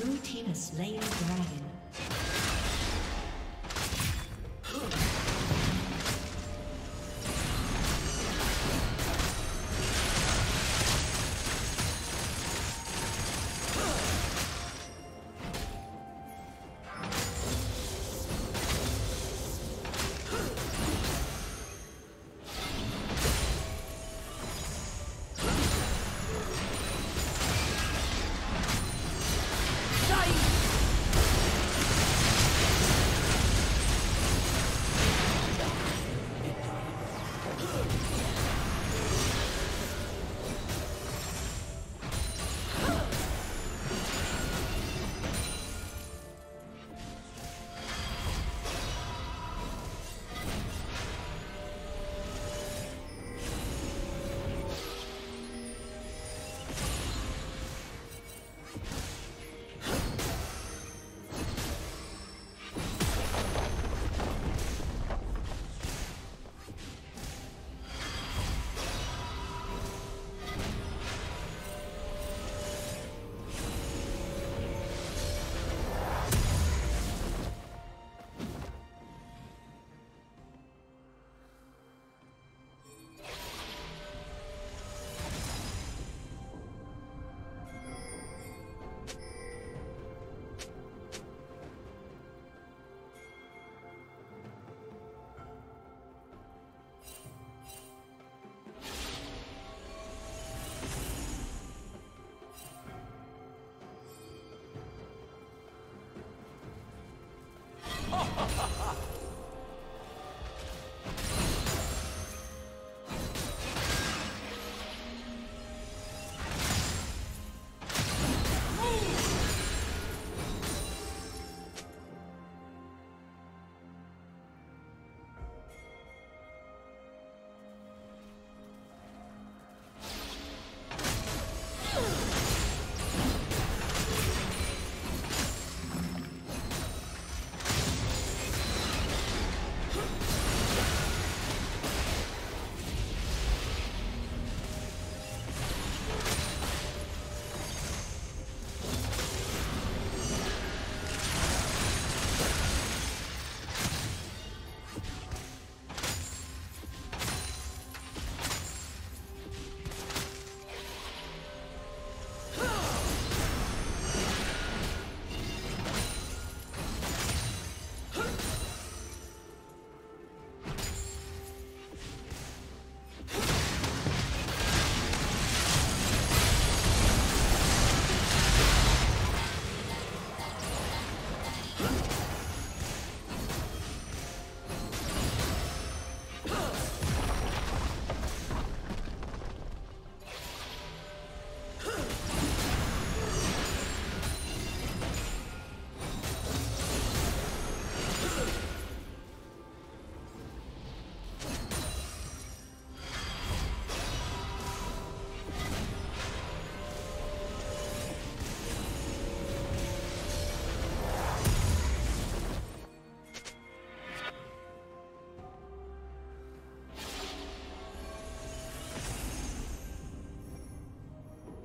Blue team has slain the dragon.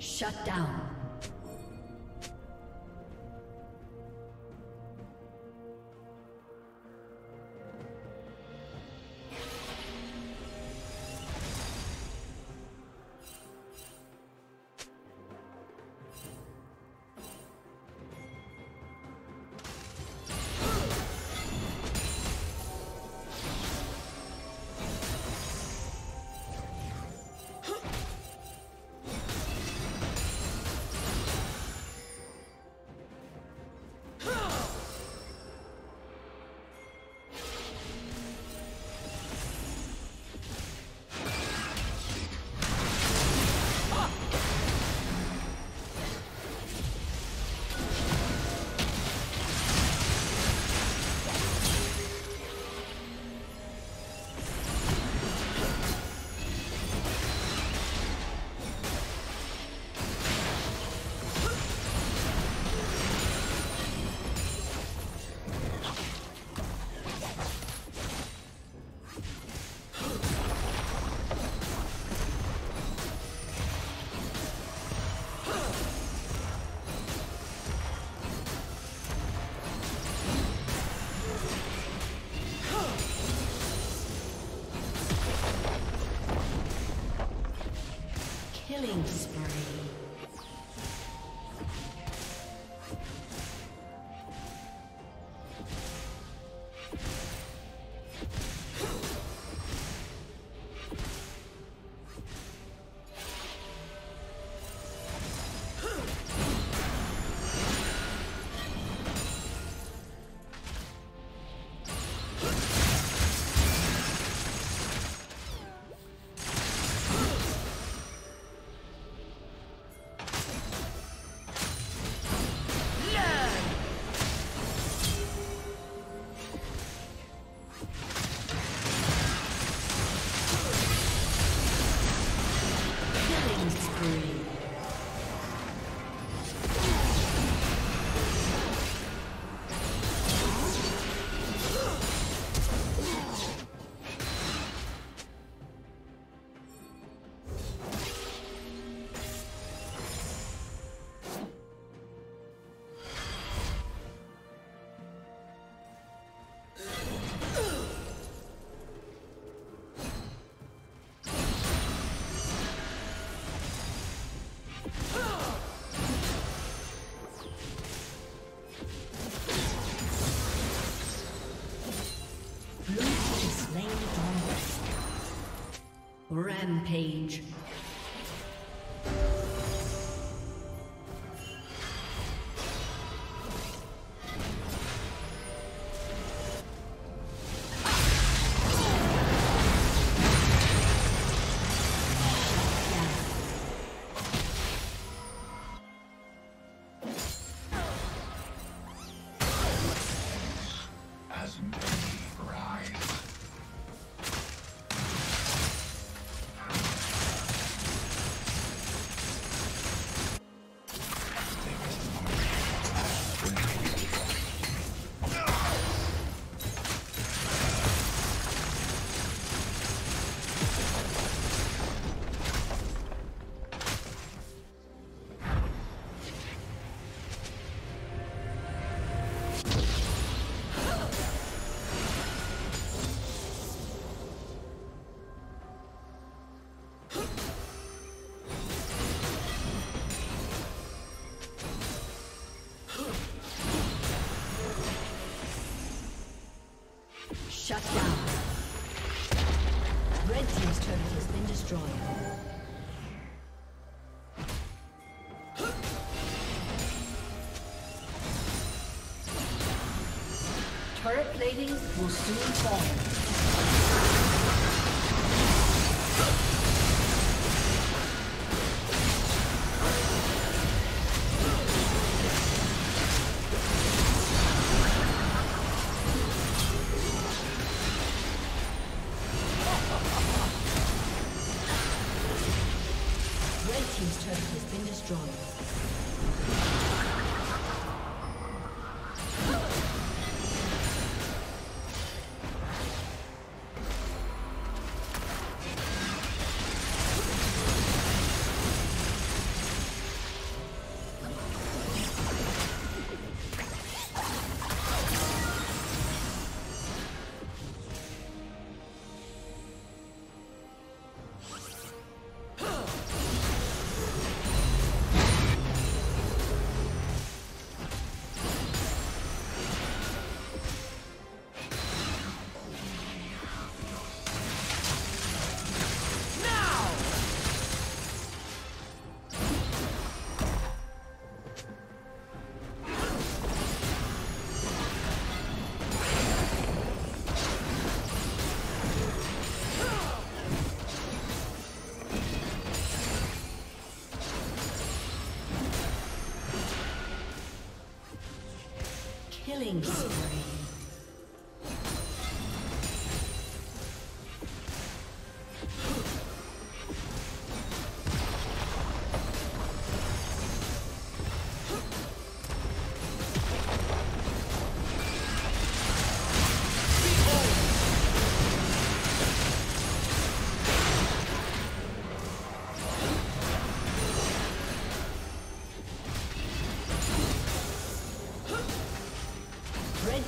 Shut down. Rampage. Shut down. Red team's turret has been destroyed. Turret plating will soon fall. Killing spree.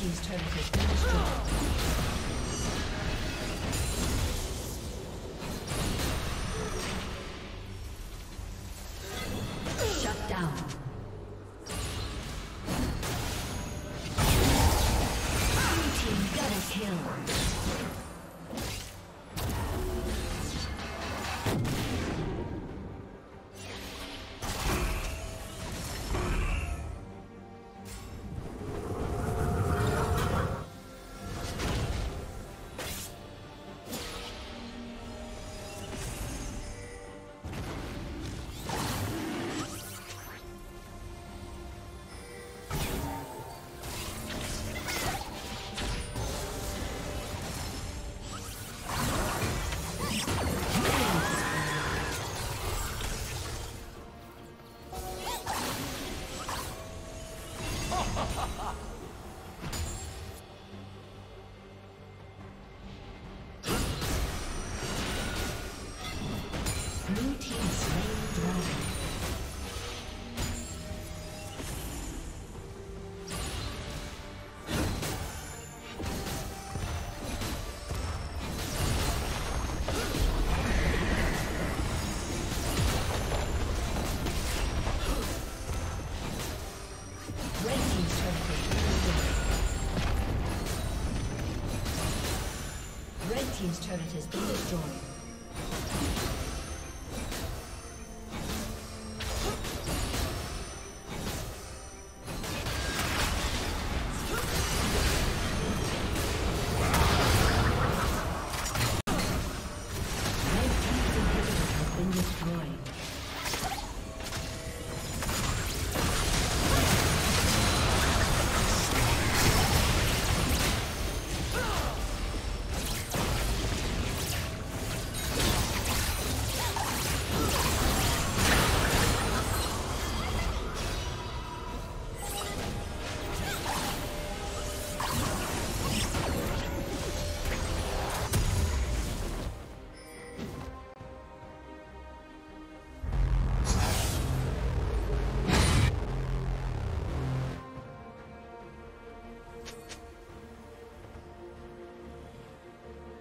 team's turret has been destroyed. Team's turret has been destroyed.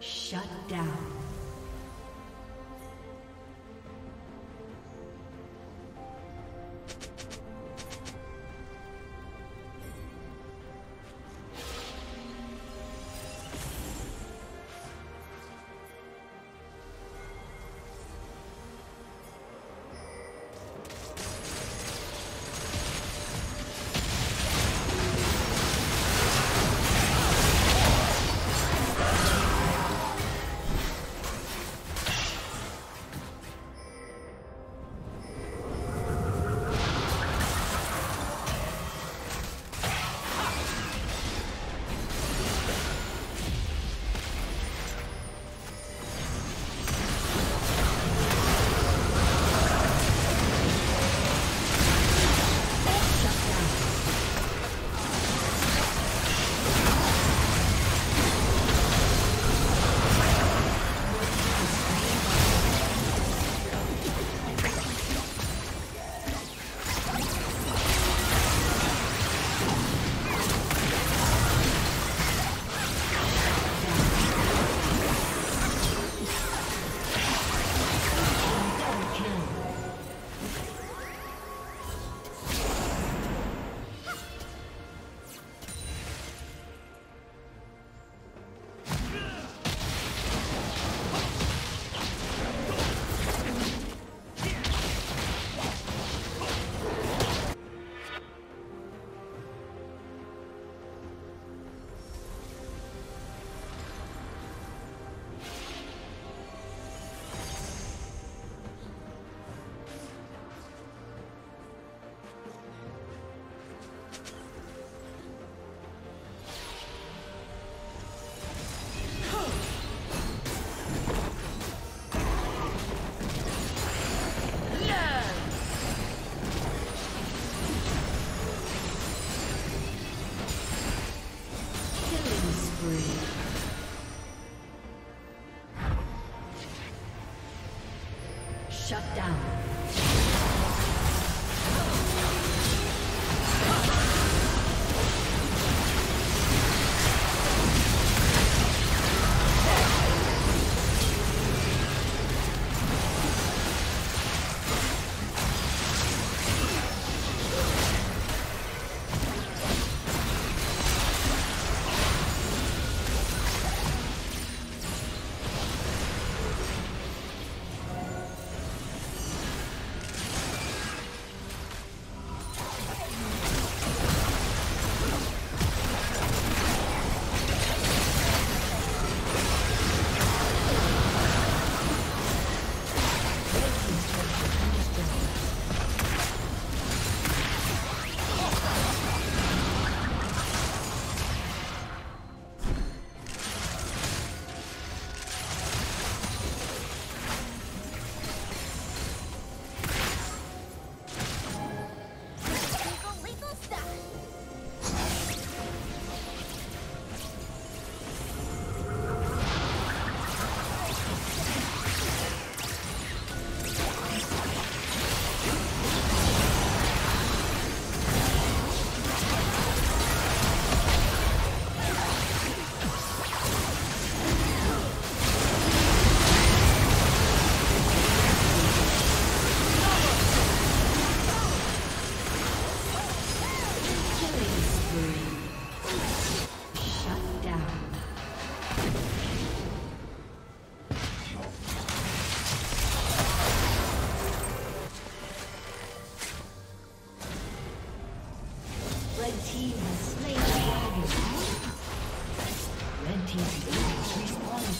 Shut down.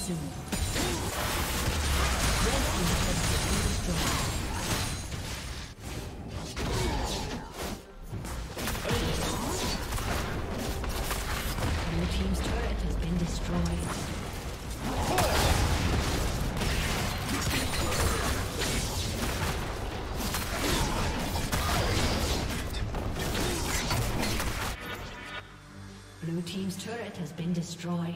soon. Blue team's turret has been destroyed. Blue team's turret has been destroyed.